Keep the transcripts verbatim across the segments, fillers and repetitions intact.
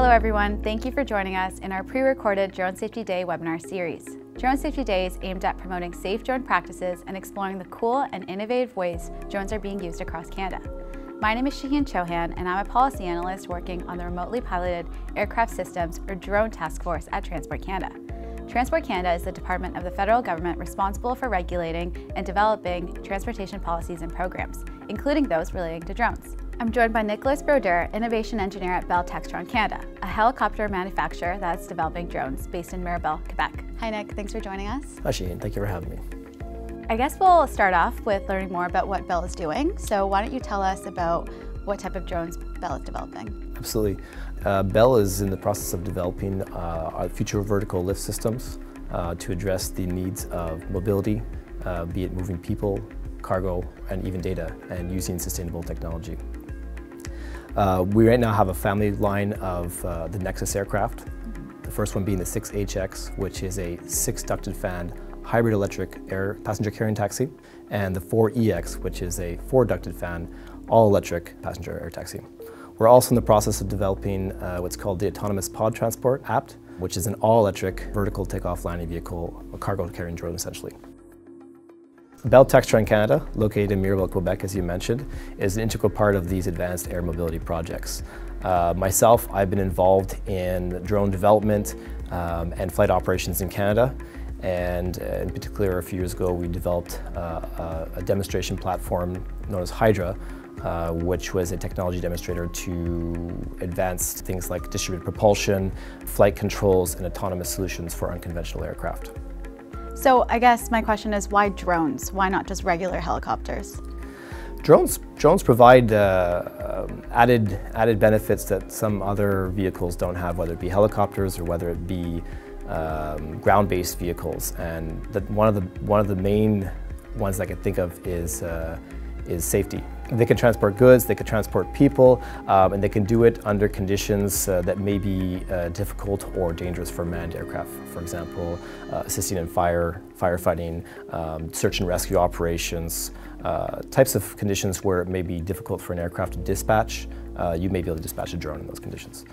Hello everyone, thank you for joining us in our pre-recorded Drone Safety Day webinar series. Drone Safety Day is aimed at promoting safe drone practices and exploring the cool and innovative ways drones are being used across Canada. My name is Shaheen Chohan and I'm a policy analyst working on the Remotely Piloted Aircraft Systems or Drone Task Force at Transport Canada. Transport Canada is the department of the federal government responsible for regulating and developing transportation policies and programs, including those relating to drones. I'm joined by Nicholas Brodeur, Innovation Engineer at Bell Textron Canada, a helicopter manufacturer that's developing drones based in Mirabel, Quebec. Hi Nick, thanks for joining us. Hi Shaheen, thank you for having me. I guess we'll start off with learning more about what Bell is doing. So why don't you tell us about what type of drones Bell is developing? Absolutely. Uh, Bell is in the process of developing uh, our future vertical lift systems uh, to address the needs of mobility, uh, be it moving people, cargo, and even data, and using sustainable technology. Uh, we right now have a family line of uh, the Nexus aircraft, mm-hmm. the first one being the six H X, which is a six-ducted fan hybrid electric air passenger carrying taxi, and the four E X, which is a four-ducted fan all-electric passenger air taxi. We're also in the process of developing uh, what's called the Autonomous Pod Transport, A P T, which is an all-electric vertical takeoff landing vehicle, a cargo carrying drone essentially. Bell Textron Canada, located in Mirabel, Quebec, as you mentioned, is an integral part of these advanced air mobility projects. Uh, myself, I've been involved in drone development um, and flight operations in Canada, and in particular, a few years ago, we developed uh, a demonstration platform known as Hydra, Uh, which was a technology demonstrator to advance things like distributed propulsion, flight controls, and autonomous solutions for unconventional aircraft. So I guess my question is, why drones? Why not just regular helicopters? Drones, drones provide uh, um, added, added benefits that some other vehicles don't have, whether it be helicopters or whether it be um, ground-based vehicles. And the, one, of the, one of the main ones I can think of is uh, is safety. They can transport goods, they can transport people, um, and they can do it under conditions uh, that may be uh, difficult or dangerous for manned aircraft. For example, uh, assisting in fire, firefighting, um, search and rescue operations, uh, types of conditions where it may be difficult for an aircraft to dispatch. Uh, you may be able to dispatch a drone in those conditions.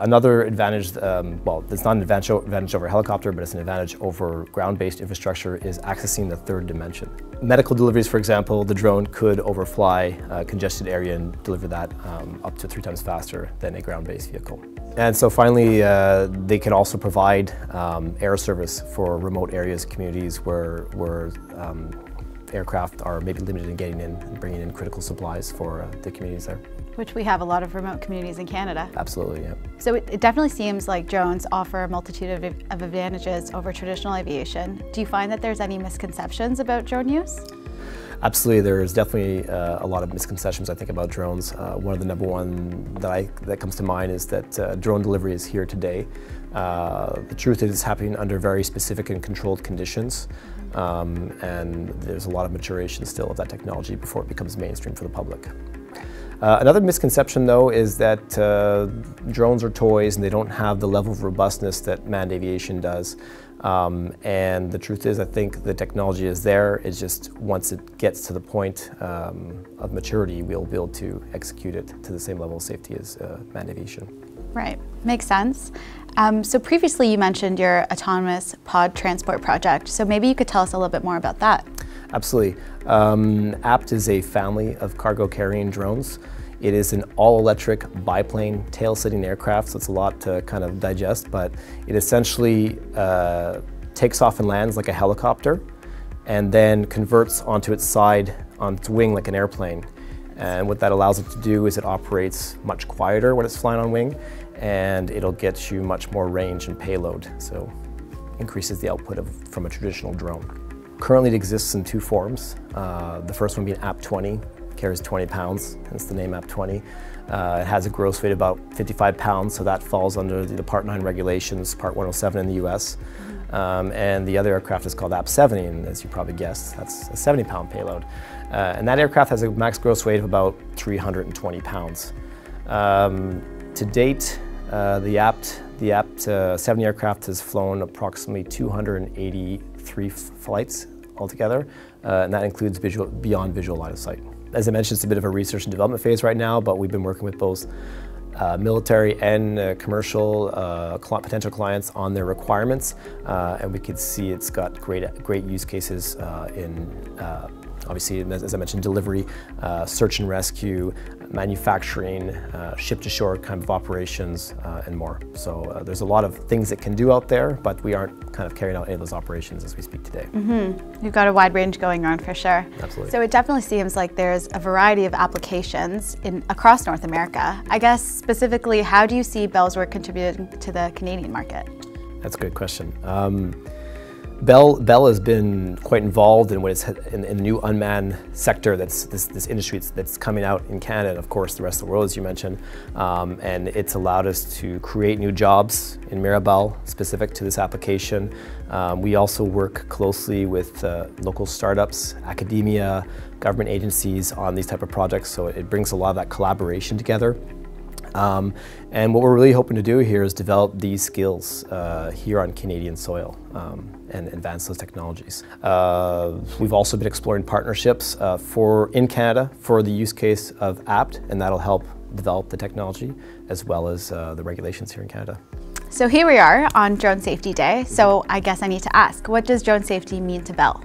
Another advantage, um, well, it's not an advantage, advantage over a helicopter, but it's an advantage over ground-based infrastructure, is accessing the third dimension. Medical deliveries, for example, the drone could overfly a congested area and deliver that um, up to three times faster than a ground-based vehicle. And so finally, uh, they can also provide um, air service for remote areas, communities where, where um, aircraft are maybe limited in getting in and bringing in critical supplies for uh, the communities there. Which we have a lot of remote communities in Canada. Absolutely, yeah. So it, it definitely seems like drones offer a multitude of, of advantages over traditional aviation. Do you find that there's any misconceptions about drone use? Absolutely, there's definitely uh, a lot of misconceptions I think about drones. Uh, one of the number one that, I, that comes to mind is that uh, drone delivery is here today. Uh, the truth is it's happening under very specific and controlled conditions. Mm-hmm. um, and there's a lot of maturation still of that technology before it becomes mainstream for the public. Uh, another misconception, though, is that uh, drones are toys and they don't have the level of robustness that manned aviation does. Um, and the truth is, I think the technology is there. It's just once it gets to the point um, of maturity, we'll be able to execute it to the same level of safety as uh, manned aviation. Right, makes sense. Um, so previously you mentioned your autonomous pod transport project. So maybe you could tell us a little bit more about that. Absolutely. Um, A P T is a family of cargo carrying drones. It is an all-electric biplane tail-sitting aircraft, so it's a lot to kind of digest, but it essentially uh, takes off and lands like a helicopter and then converts onto its side, on its wing like an airplane. And what that allows it to do is it operates much quieter when it's flying on wing, and it'll get you much more range and payload, so increases the output of, from a traditional drone. Currently it exists in two forms. Uh, the first one being A P twenty, carries twenty pounds, hence the name A P twenty. Uh, it has a gross weight of about fifty-five pounds, so that falls under the Part nine regulations, Part one oh seven in the U S. Um, and the other aircraft is called A P seventy, and as you probably guessed, that's a seventy pound payload. Uh, and that aircraft has a max gross weight of about three hundred twenty pounds. Um, to date, uh, the A P T, the A P T seventy aircraft has flown approximately two hundred eighty-three flights altogether, uh, and that includes visual, beyond visual line of sight. As I mentioned, it's a bit of a research and development phase right now, but we've been working with both uh, military and uh, commercial uh, cl- potential clients on their requirements, uh, and we could see it's got great great use cases uh, in uh, obviously, as I mentioned, delivery, uh, search and rescue, manufacturing, uh, ship-to-shore kind of operations, uh, and more. So uh, there's a lot of things it can do out there, but we aren't kind of carrying out any of those operations as we speak today. Mm-hmm. You've got a wide range going on for sure. Absolutely. So it definitely seems like there's a variety of applications in across North America. I guess specifically, how do you see Bell's work contributing to the Canadian market? That's a good question. Um, Bell, Bell has been quite involved in what is in, in the new unmanned sector. That's this, this industry that's coming out in Canada, and of course the rest of the world, as you mentioned. Um, and it's allowed us to create new jobs in Mirabel specific to this application. Um, we also work closely with uh, local startups, academia, government agencies on these type of projects. So it brings a lot of that collaboration together. Um, and what we're really hoping to do here is develop these skills uh, here on Canadian soil um, and advance those technologies. Uh, we've also been exploring partnerships uh, for in Canada for the use case of A P T, and that'll help develop the technology as well as uh, the regulations here in Canada. So here we are on Drone Safety Day. So I guess I need to ask, what does drone safety mean to Bell?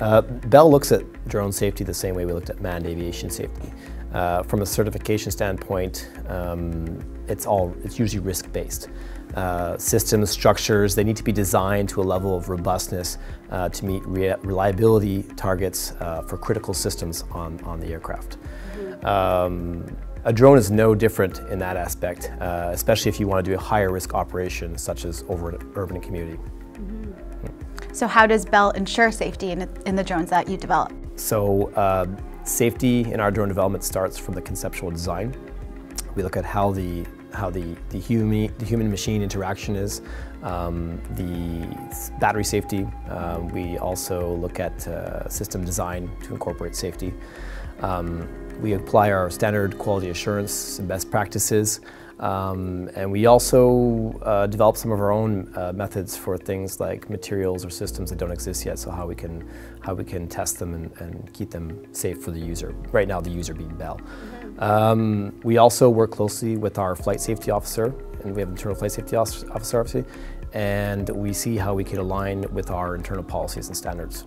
Uh, Bell looks at drone safety the same way we looked at manned aviation safety. Uh, from a certification standpoint, um, it's all it's usually risk-based. Uh, systems, structures, they need to be designed to a level of robustness uh, to meet re reliability targets uh, for critical systems on, on the aircraft. Mm-hmm. um, A drone is no different in that aspect, uh, especially if you want to do a higher risk operation such as over an urban community. Mm-hmm. Mm. So how does Bell ensure safety in, in the drones that you develop? So. Uh, Safety in our drone development starts from the conceptual design. We look at how the how the the human the human machine interaction is, um, the battery safety. Um, we also look at uh, system design to incorporate safety. Um, we apply our standard quality assurance and best practices. Um, and we also uh, develop some of our own uh, methods for things like materials or systems that don't exist yet, so how we can how we can test them and, and keep them safe for the user. Right now, the user being Bell. Um, we also work closely with our flight safety officer, and we have an internal flight safety officer, obviously, and we see how we can align with our internal policies and standards.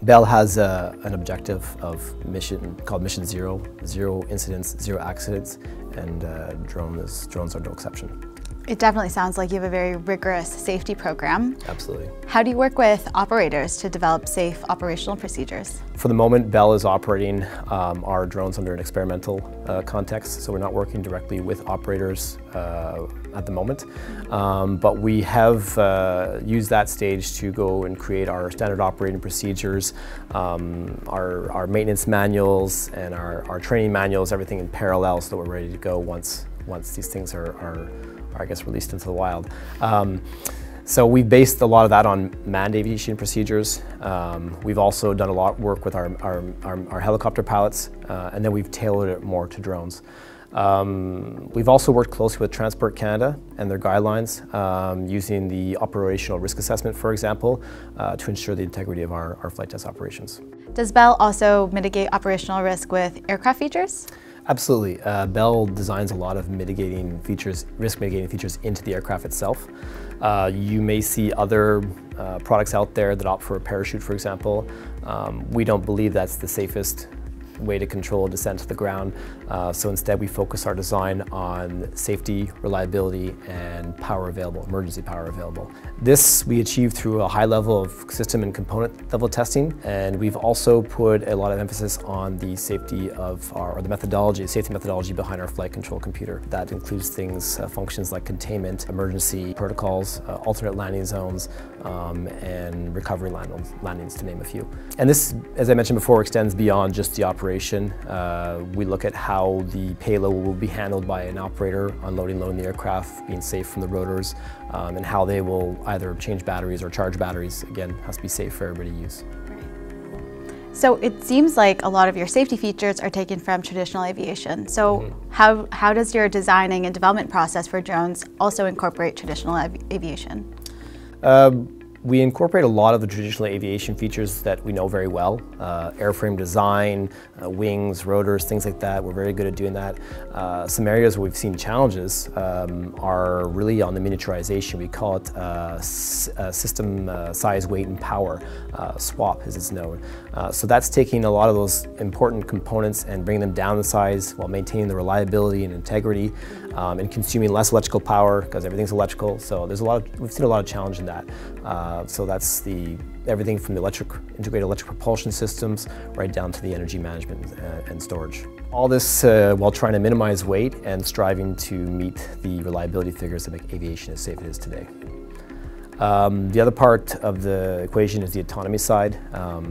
Bell has uh, an objective of mission called Mission Zero, zero incidents, zero accidents, and uh, drones, drones are no exception. It definitely sounds like you have a very rigorous safety program. Absolutely. How do you work with operators to develop safe operational procedures? For the moment, Bell is operating um, our drones under an experimental uh, context, so we're not working directly with operators uh, at the moment. Um, but we have uh, used that stage to go and create our standard operating procedures, um, our, our maintenance manuals, and our, our training manuals, everything in parallel so that we're ready to go once, once these things are, are I guess, released into the wild. Um, so we based a lot of that on manned aviation procedures. Um, we've also done a lot of work with our, our, our, our helicopter pilots, uh, and then we've tailored it more to drones. Um, we've also worked closely with Transport Canada and their guidelines, um, using the operational risk assessment, for example, uh, to ensure the integrity of our, our flight test operations. Does Bell also mitigate operational risk with aircraft features? Absolutely. Uh, Bell designs a lot of mitigating features, risk mitigating features into the aircraft itself. Uh, you may see other uh, products out there that opt for a parachute, for example. Um, we don't believe that's the safest way to control descent to the ground, uh, so instead we focus our design on safety, reliability, and power available, emergency power available. This we achieve through a high level of system and component level testing, and we've also put a lot of emphasis on the safety of our, or the methodology, the safety methodology behind our flight control computer. That includes things, uh, functions like containment, emergency protocols, uh, alternate landing zones, um, and recovery landings, to name a few. And this, as I mentioned before, extends beyond just the operation. Uh, we look at how the payload will be handled by an operator, unloading, loading the aircraft, being safe from the rotors, um, and how they will either change batteries or charge batteries. Again, has to be safe for everybody to use. So it seems like a lot of your safety features are taken from traditional aviation. So mm-hmm. how, how does your designing and development process for drones also incorporate traditional av aviation? Um, We incorporate a lot of the traditional aviation features that we know very well. Uh, airframe design, uh, wings, rotors, things like that. We're very good at doing that. Uh, some areas where we've seen challenges um, are really on the miniaturization. We call it uh, s uh, system uh, size, weight, and power, uh, swap as it's known. Uh, so that's taking a lot of those important components and bringing them down the size while maintaining the reliability and integrity um, and consuming less electrical power because everything's electrical. So there's a lot of, we've seen a lot of challenge in that. Uh, Uh, so that's the everything from the electric, integrated electric propulsion systems right down to the energy management and, and storage. All this uh, while trying to minimize weight and striving to meet the reliability figures that make aviation as safe as it is today. Um, the other part of the equation is the autonomy side. Um,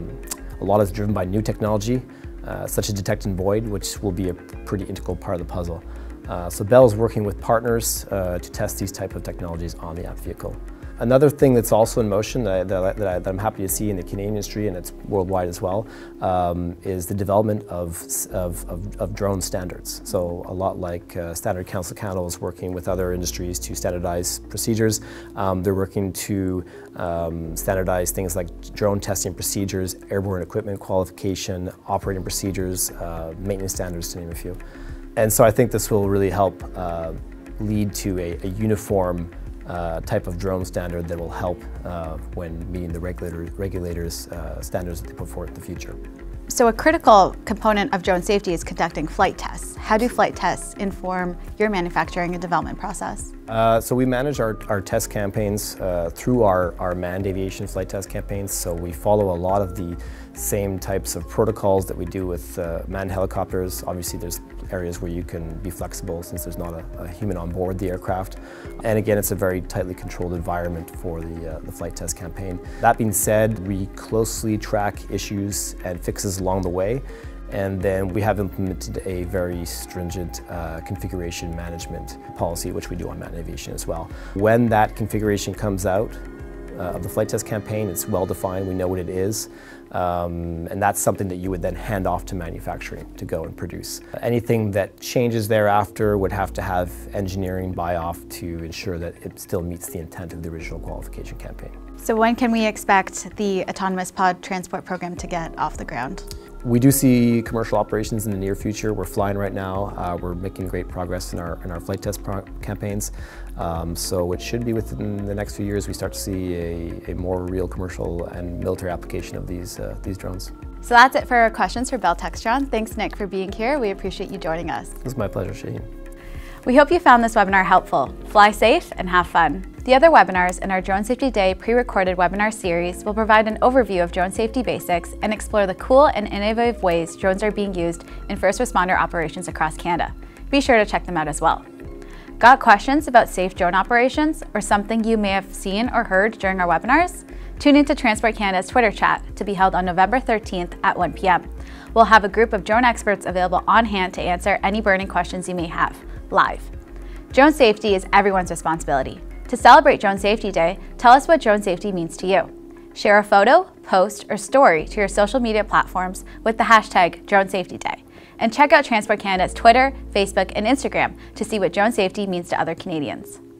a lot is driven by new technology, uh, such as Detect and Avoid, which will be a pretty integral part of the puzzle. Uh, so Bell is working with partners uh, to test these type of technologies on the app vehicle. Another thing that's also in motion that, I, that, I, that, I, that I'm happy to see in the Canadian industry, and it's worldwide as well, um, is the development of, of, of, of drone standards. So a lot like uh, Standards Council of Canada is working with other industries to standardize procedures. Um, they're working to um, standardize things like drone testing procedures, airborne equipment qualification, operating procedures, uh, maintenance standards, to name a few. And so I think this will really help uh, lead to a, a uniform Uh, type of drone standard that will help uh, when meeting the regulator, regulators' uh, standards that they put forth in the future. So a critical component of drone safety is conducting flight tests. How do flight tests inform your manufacturing and development process? Uh, so we manage our, our test campaigns uh, through our, our manned aviation flight test campaigns, so we follow a lot of the same types of protocols that we do with uh, manned helicopters. Obviously there's areas where you can be flexible since there's not a, a human on board the aircraft. And again, it's a very tightly controlled environment for the, uh, the flight test campaign. That being said, we closely track issues and fixes along the way, and then we have implemented a very stringent uh, configuration management policy, which we do on manned aviation as well. When that configuration comes out, Uh, of the flight test campaign, it's well defined, we know what it is, um, and that's something that you would then hand off to manufacturing to go and produce. Anything that changes thereafter would have to have engineering buy-off to ensure that it still meets the intent of the original qualification campaign. So when can we expect the Autonomous Pod Transport program to get off the ground? We do see commercial operations in the near future. We're flying right now. Uh, we're making great progress in our, in our flight test campaigns. Um, so it should be within the next few years we start to see a, a more real commercial and military application of these, uh, these drones. So that's it for our questions for Bell Textron. Thanks, Nick, for being here. We appreciate you joining us. It's my pleasure, Shaheen. We hope you found this webinar helpful. Fly safe and have fun. The other webinars in our Drone Safety Day pre-recorded webinar series will provide an overview of drone safety basics and explore the cool and innovative ways drones are being used in first responder operations across Canada. Be sure to check them out as well. Got questions about safe drone operations or something you may have seen or heard during our webinars? Tune into Transport Canada's Twitter chat to be held on November thirteenth at one p m We'll have a group of drone experts available on hand to answer any burning questions you may have live. Drone safety is everyone's responsibility. To celebrate Drone Safety Day, tell us what drone safety means to you. Share a photo, post, or story to your social media platforms with the hashtag DroneSafetyDay. And check out Transport Canada's Twitter, Facebook, and Instagram to see what drone safety means to other Canadians.